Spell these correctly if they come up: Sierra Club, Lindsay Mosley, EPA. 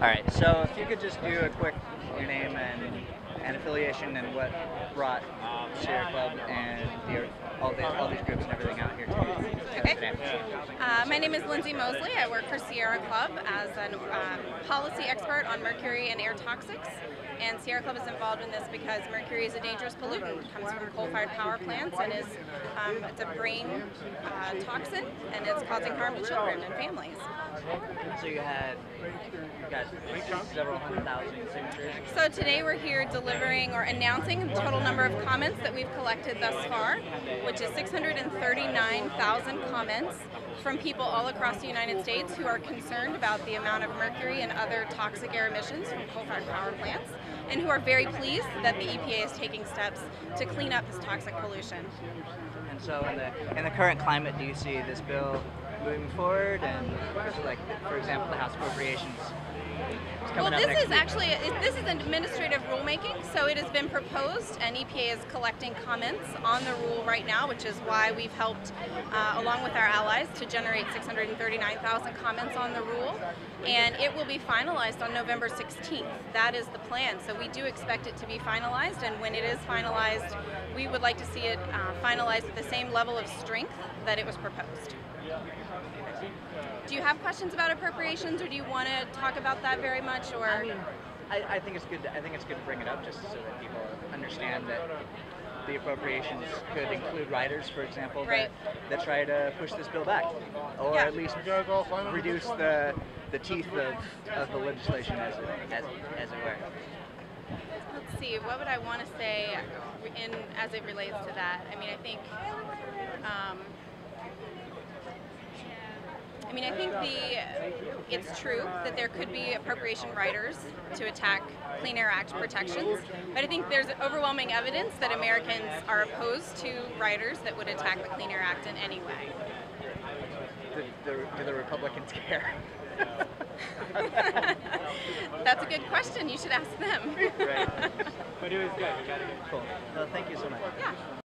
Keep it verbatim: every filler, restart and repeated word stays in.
All right, so if you could just do a quick your name and, and affiliation and what brought Sierra Club and the, all, the, all these groups and everything out here today. Okay. Uh, my name is Lindsay Mosley. I work for Sierra Club as a um, policy expert on mercury and air toxics. And Sierra Club is involved in this because mercury is a dangerous pollutant. It comes from coal-fired power plants and is um, it's a brain uh, toxin, and it's causing harm to children and families. So you had you got several hundred thousand signatures. So today we're here delivering or announcing the total number of comments that we've collected thus far, which is six hundred thirty-nine thousand comments from people all across the United States who are concerned about the amount of mercury and other toxic air emissions from coal-fired power plants, and who are very pleased that the E P A is taking steps to clean up this toxic pollution. And so in the, in the current climate, do you see this bill moving forward? And like, for example, the House Appropriations is coming up next week. Well, this is actually, this is administrative rulemaking, so it has been proposed, and E P A is collecting comments on the rule right now, which is why we've helped, uh, along with our allies, to generate six hundred thirty-nine thousand comments on the rule, and it will be finalized on November sixteenth. That is the plan, so we do expect it to be finalized, and when it is finalized, we would like to see it uh, finalized at the same level of strength that it was proposed. Do you have questions about appropriations, or do you want to talk about that very much? Or I mean, I, I think it's good. To, I think it's good to bring it up just so that people understand that the appropriations could include riders, for example, right. that, that try to push this bill back, or yeah. at least reduce the the teeth of, of the legislation, as it, as as it were. Let's see. What would I want to say in as it relates to that? I mean, I think. Um, I mean, I think the, it's true that there could be appropriation riders to attack Clean Air Act protections, but I think there's overwhelming evidence that Americans are opposed to riders that would attack the Clean Air Act in any way. Do, do, do the Republicans care? That's a good question. You should ask them. Right. But it was good. Cool. Well, thank you so much. Yeah.